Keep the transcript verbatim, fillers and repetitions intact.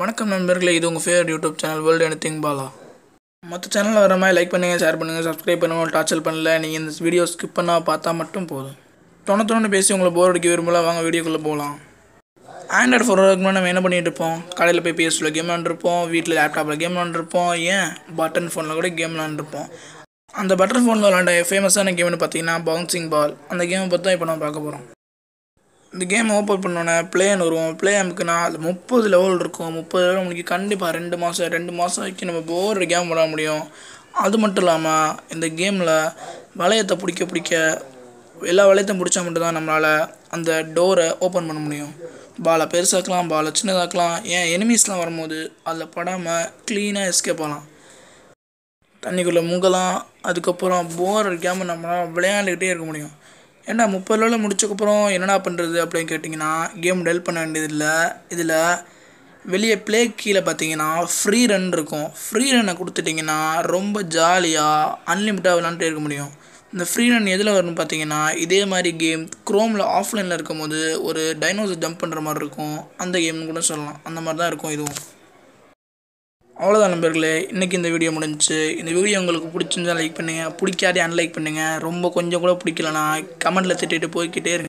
வணக்கம் நண்பர்களே, இது உங்கள் favourite YouTube channel world anything Bala. மற்ற சேனலில் வர மாதிரி லைக் பண்ணுங்கள், ஷேர் பண்ணுங்கள், சப்ஸ்கிரைப் பண்ணுங்கள், டார்ச்சல் பண்ணல. நீங்கள் இந்த வீடியோ ஸ்கிப் பண்ணால் பார்த்தா மட்டும் போதும். தொண்ணு தொண்ணு பேசி உங்களை போர் அடிக்க விரும்பலாம். வாங்க வீடியோக்குள்ளே போகலாம். ஆண்ட்ராய்டு ஃபோன் இருக்குன்னா நம்ம என்ன பண்ணிகிட்டு இருப்போம்? கடையில் போய் பிஎஸ்சில் கேம் விளாண்டுருப்போம், வீட்டில் லேப்டாப்பில் கேம் விளாண்டுருப்போம், ஏன் பட்டன் ஃபோனில் கூட கேம் விளாண்டுருப்போம். அந்த பட்டன் ஃபோனில் விளாண்ட ஃபேமஸான கேம்னு பார்த்தீங்கன்னா பவுன்சிங் பால். அந்த கேமை பற்றி தான் இப்போ நம்ம பார்க்க போகிறோம். இந்த கேம் ஓப்பன் பண்ணோன்னே பிளேன்னு வருவோம். பிளே ஆம்க்குன்னா அது முப்பது லெவல் இருக்கும். முப்பது லெவல் உங்களுக்கு கண்டிப்பாக ரெண்டு மாதம் ரெண்டு மாதம் வரைக்கும் நம்ம போர் கேம் விளாட முடியும். அது மட்டும் இல்லாமல் இந்த கேமில் வளையத்தை பிடிக்க பிடிக்க எல்லா வளையத்தையும் பிடிச்சா மட்டும்தான் நம்மளால் அந்த டோரை ஓப்பன் பண்ண முடியும். பாலை பெருசாக்கலாம், பாலை சின்னதாக்கலாம், ஏன் எனிமீஸ்லாம் வரும்போது அதில் படாமல் க்ளீனாக எஸ்கேப் ஆகலாம், தண்ணிக்குள்ளே முங்கலாம். அதுக்கப்புறம் போர் கேம் நம்மளால் விளையாண்டுக்கிட்டே இருக்க முடியும். ஏன்னா முப்பது லெவலில் முடிச்சக்கப்புறம் என்னடா பண்ணுறது அப்படின்னு கேட்டிங்கன்னா, கேம் டெல் பண்ண வேண்டியதில்லை. இதில் வெளியே ப்ளே கீழே பார்த்தீங்கன்னா ஃப்ரீ ரன் இருக்கும். ஃப்ரீ ரன்னை கொடுத்துட்டிங்கன்னா ரொம்ப ஜாலியாக அன்லிமிட்டாக விளாண்டுட்டே இருக்க முடியும். இந்த ஃப்ரீ ரன் எதில் வரும்னு பார்த்தீங்கன்னா, இதே மாதிரி கேம் குரோமில் ஆஃப்லைனில் இருக்கும் போது ஒரு டைனோசர் ஜம்ப் பண்ணுற மாதிரி இருக்கும். அந்த கேம்னு கூட சொல்லலாம். அந்த மாதிரி தான் இருக்கும் இதுவும். அவ்வளோதான் நண்பர்களே, இன்றைக்கி இந்த வீடியோ முடிஞ்சிச்சு. இந்த வீடியோ உங்களுக்கு பிடிச்சிருந்தா லைக் பண்ணுங்கள், பிடிக்காதே அன்லைக் பண்ணுங்கள். ரொம்ப கொஞ்சம் கூட பிடிக்கலனா கமெண்ட்டில் திட்டிகிட்டு போய்கிட்டே இருங்க.